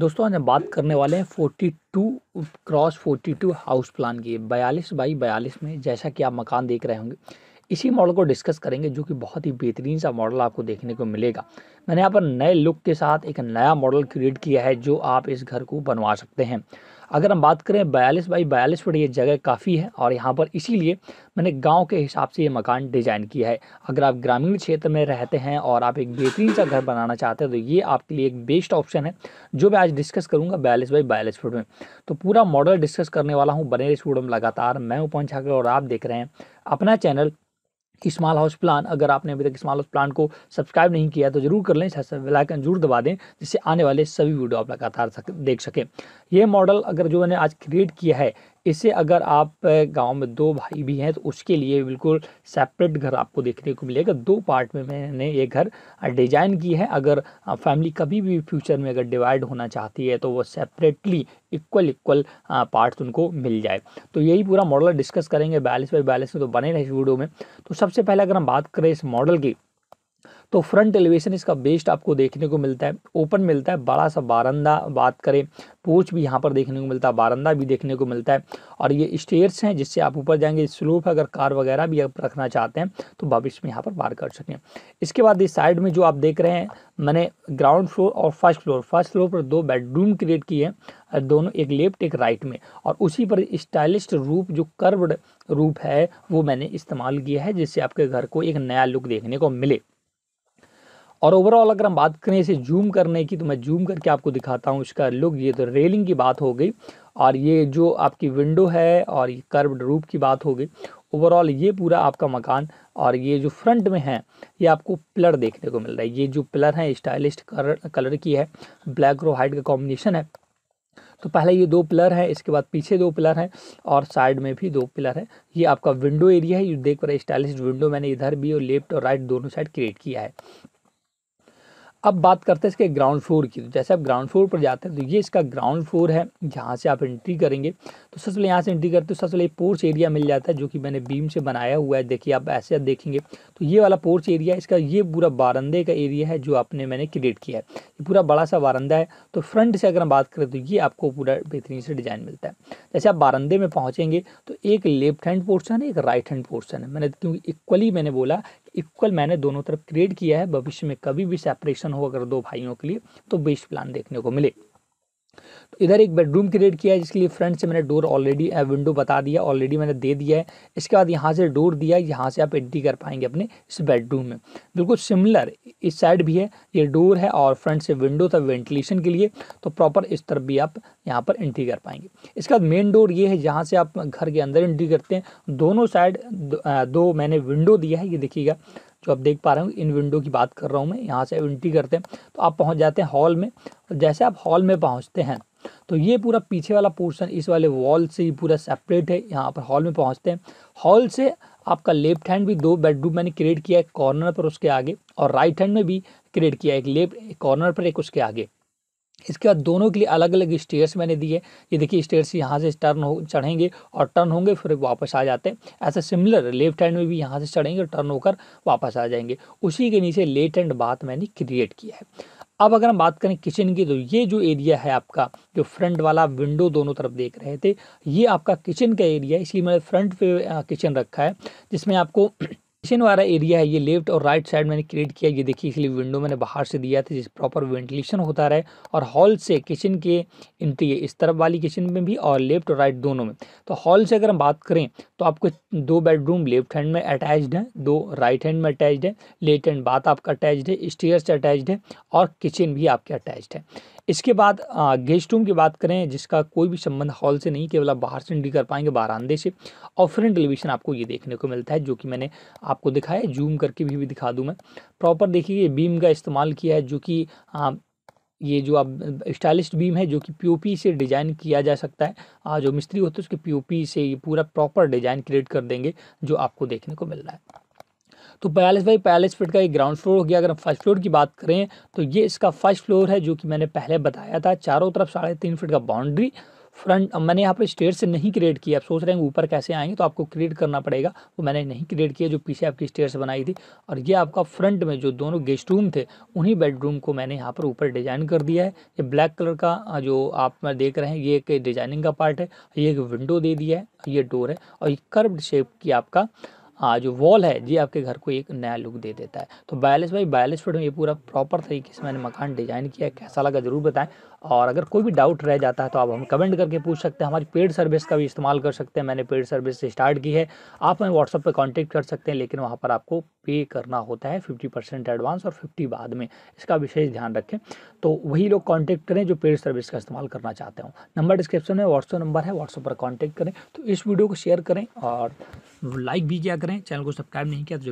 दोस्तों आज हम बात करने वाले हैं 42x42 हाउस प्लान की। 42x42 में जैसा कि आप मकान देख रहे होंगे इसी मॉडल को डिस्कस करेंगे, जो कि बहुत ही बेहतरीन सा मॉडल आपको देखने को मिलेगा। मैंने यहाँ पर नए लुक के साथ एक नया मॉडल क्रिएट किया है जो आप इस घर को बनवा सकते हैं। अगर हम बात करें 42x42 पर ये जगह काफ़ी है और यहाँ पर इसीलिए मैंने गांव के हिसाब से ये मकान डिज़ाइन किया है। अगर आप ग्रामीण क्षेत्र में रहते हैं और आप एक बेहतरीन सा घर बनाना चाहते हैं तो ये आपके लिए एक बेस्ट ऑप्शन है, जो मैं आज डिस्कस करूँगा 42x42 फुट में। तो पूरा मॉडल डिस्कस करने वाला हूँ, बने इस वीडियो में लगातार। मैं हूं पवन छाकर और आप देख रहे हैं अपना चैनल स्मॉल हाउस प्लान। अगर आपने अभी तक स्मॉल हाउस प्लान को सब्सक्राइब नहीं किया तो जरूर कर लें, बेल आइकन जरूर दबा दें, जिससे आने वाले सभी वीडियो आप लगातार देख सकें। ये मॉडल अगर जो मैंने आज क्रिएट किया है, इससे अगर आप गांव में दो भाई भी हैं तो उसके लिए बिल्कुल सेपरेट घर आपको देखने को मिलेगा। दो पार्ट में मैंने ये घर डिज़ाइन की है। अगर फैमिली कभी भी फ्यूचर में अगर डिवाइड होना चाहती है तो वो सेपरेटली इक्वल पार्ट्स उनको मिल जाए। तो यही पूरा मॉडल डिस्कस करेंगे 42x42 में, तो बने रहे इस वीडियो में। तो सबसे पहले अगर हम बात करें इस मॉडल की, तो फ्रंट एलिवेशन इसका बेस्ट आपको देखने को मिलता है, ओपन मिलता है, बड़ा सा बारंदा। बात करें पोर्च भी यहाँ पर देखने को मिलता है, बारंदा भी देखने को मिलता है, और ये स्टेयर्स हैं जिससे आप ऊपर जाएंगे। स्लोप अगर कार वगैरह भी आप रखना चाहते हैं तो भविष्य में यहाँ पर पार कर सकें। इसके बाद इस साइड में जो आप देख रहे हैं, मैंने ग्राउंड फ्लोर और फर्स्ट फ्लोर पर दो बेडरूम क्रिएट किए हैं, दोनों एक लेफ्ट एक राइट में, और उसी पर स्टाइलिश रूप जो कर्व्ड रूप है वो मैंने इस्तेमाल किया है, जिससे आपके घर को एक नया लुक देखने को मिले। और ओवरऑल अगर हम बात करें इसे जूम करने की, तो मैं जूम करके आपको दिखाता हूँ इसका लुक। ये तो रेलिंग की बात हो गई, और ये जो आपकी विंडो है, और ये कर्व्ड रूप की बात हो गई। ओवरऑल ये पूरा आपका मकान, और ये जो फ्रंट में है ये आपको पिलर देखने को मिल रहा है। ये जो पिलर है स्टाइलिश कलर की है, ब्लैक और वाइट का कॉम्बिनेशन है। तो पहले ये दो पिलर है, इसके बाद पीछे दो पिलर हैं, और साइड में भी दो पिलर है। ये आपका विंडो एरिया है, ये देख पा रहे स्टाइलिश विंडो मैंने इधर भी और लेफ्ट और राइट दोनों साइड क्रिएट किया है। अब बात करते हैं इसके ग्राउंड फ्लोर की। तो जैसे आप ग्राउंड फ्लोर पर जाते हैं तो ये इसका ग्राउंड फ्लोर है। यहाँ से आप एंट्री करेंगे तो सबसे पहले यहाँ से एंट्री करते हो, सबसे पहले पोर्च एरिया मिल जाता है, जो कि मैंने बीम से बनाया हुआ है। देखिए आप ऐसे देखेंगे तो ये वाला पोर्च एरिया इसका, ये पूरा बारंदे का एरिया है जो आपने मैंने क्रिएट किया है। ये पूरा बड़ा सा बारंदा है। तो फ्रंट से अगर हम बात करें तो ये आपको पूरा बेहतरीन से डिज़ाइन मिलता है। जैसे आप बारंदे में पहुँचेंगे तो एक लेफ्ट हैंड पोर्शन है, एक राइट हैंड पोर्शन है। मैंने क्योंकि इक्वली मैंने बोला, इक्वल मैंने दोनों तरफ क्रिएट किया है, भविष्य में कभी भी सेपरेशन हो अगर दो भाइयों के लिए तो बेस्ट प्लान देखने को मिले। तो इधर एक बेडरूम क्रिएट किया है, जिसके लिए फ्रंट से मैंने डोर ऑलरेडी, विंडो बता दिया ऑलरेडी मैंने दे दिया है। इसके बाद यहाँ से डोर दिया, यहाँ से आप एंट्री कर पाएंगे अपने इस बेडरूम में। बिल्कुल सिमिलर इस साइड भी है, ये डोर है और फ्रंट से विंडो था वेंटिलेशन के लिए, तो प्रॉपर इस तरफ भी आप यहाँ पर एंट्री कर पाएंगे। इसके बाद मेन डोर ये है, जहाँ से आप घर के अंदर एंट्री करते हैं। दोनों साइड दो मैंने विंडो दिया है, ये देखिएगा जो आप देख पा रहे हो, इन विंडो की बात कर रहा हूँ मैं। यहाँ से एंट्री करते हैं तो आप पहुँच जाते हैं हॉल में। जैसे आप हॉल में पहुँचते हैं तो ये पूरा पीछे वाला पोर्शन इस वाले वॉल से ही पूरा सेपरेट है। यहाँ पर हॉल में पहुँचते हैं, हॉल से आपका लेफ्ट हैंड भी दो बेडरूम मैंने क्रिएट किया है कॉर्नर पर उसके आगे, और राइट हैंड में भी क्रिएट किया है, एक लेफ्ट कॉर्नर पर एक उसके आगे। इसके बाद दोनों के लिए अलग अलग स्टेयर्स मैंने दिए। ये देखिए स्टेयर्स यहाँ से टर्न हो चढ़ेंगे और टर्न होंगे फिर वापस आ जाते हैं। ऐसा सिमिलर लेफ्ट हैंड में भी यहाँ से चढ़ेंगे और टर्न होकर वापस आ जाएंगे। उसी के नीचे लेट एंड बाथ मैंने क्रिएट किया है। अब अगर हम बात करें किचन की, तो ये जो एरिया है आपका, जो फ्रंट वाला विंडो दोनों तरफ देख रहे थे, ये आपका किचन का एरिया है, इसलिए मैंने फ्रंट पे किचन रखा है। जिसमें आपको किचन वाला एरिया है, ये लेफ्ट और राइट साइड मैंने क्रिएट किया। ये देखिए इसलिए विंडो मैंने बाहर से दिया था, जिस प्रॉपर वेंटिलेशन होता रहे। और हॉल से किचन के एंट्री इस तरफ वाली किचन में भी और लेफ्ट और राइट दोनों में। तो हॉल से अगर हम बात करें तो आपको दो बेडरूम लेफ्ट हैंड में अटैच्ड है, दो राइट हैंड में अटैच्ड है, लेट एंड बाथ आपका अटैच्ड है, स्टेयर्स अटैच्ड है और किचन भी आपके अटैच्ड है। इसके बाद गेस्ट रूम की बात करें, जिसका कोई भी संबंध हॉल से नहीं, केवल आप बाहर से एंट्री कर पाएंगे बारांदे से। और फ्रंट एलिवेशन आपको ये देखने को मिलता है, जो कि मैंने आपको दिखाया। जूम करके भी दिखा दूं मैं प्रॉपर। देखिए बीम का इस्तेमाल किया है, जो कि ये जो आप स्टाइलिश बीम है, जो कि पीओपी से डिज़ाइन किया जा सकता है। जो मिस्त्री होते हैं उसके पीओपी से ये पूरा प्रॉपर डिज़ाइन क्रिएट कर देंगे, जो आपको देखने को मिल रहा है। तो 42x42 फीट का ये ग्राउंड फ्लोर हो गया। अगर हम फर्स्ट फ्लोर की बात करें तो ये इसका फर्स्ट फ्लोर है, जो कि मैंने पहले बताया था। चारों तरफ 3.5 फीट का बाउंड्री, फ्रंट मैंने यहाँ पे स्टेट से नहीं क्रिएट किया। आप सोच रहे हैं ऊपर कैसे आएंगे, तो आपको क्रिएट करना पड़ेगा, वो मैंने नहीं क्रिएट किया, जो पीछे आपकी स्टेयर्स बनाई थी। और ये आपका फ्रंट में जो दोनों गेस्ट रूम थे उन्हीं बेडरूम को मैंने यहाँ पर ऊपर डिज़ाइन कर दिया है। ये ब्लैक कलर का जो आप देख रहे हैं ये एक डिजाइनिंग का पार्ट है, ये एक विंडो दे दिया है, ये डोर है, और ये कर्व्ड शेप की आपका जो वॉल है ये आपके घर को एक नया लुक दे देता है। तो 42 बाई 42 फीट में ये पूरा प्रॉपर तरीके से मैंने मकान डिज़ाइन किया है। कैसा लगा ज़रूर बताएं, और अगर कोई भी डाउट रह जाता है तो आप हम कमेंट करके पूछ सकते हैं। हमारी पेड सर्विस का भी इस्तेमाल कर सकते हैं, मैंने पेड सर्विस से स्टार्ट की है। आप हमें WhatsApp पर कॉन्टैक्ट कर सकते हैं, लेकिन वहाँ पर आपको पे करना होता है 50% एडवांस और 50 बाद में, इसका विशेष ध्यान रखें। तो वही लोग कॉन्टैक्ट करें जो पेड सर्विस का इस्तेमाल करना चाहते हों। नंबर डिस्क्रिप्शन में WhatsApp नंबर है, WhatsApp पर कॉन्टैक्ट करें। तो इस वीडियो को शेयर करें और लाइक भी किया करें, चैनल को सब्सक्राइब नहीं किया तो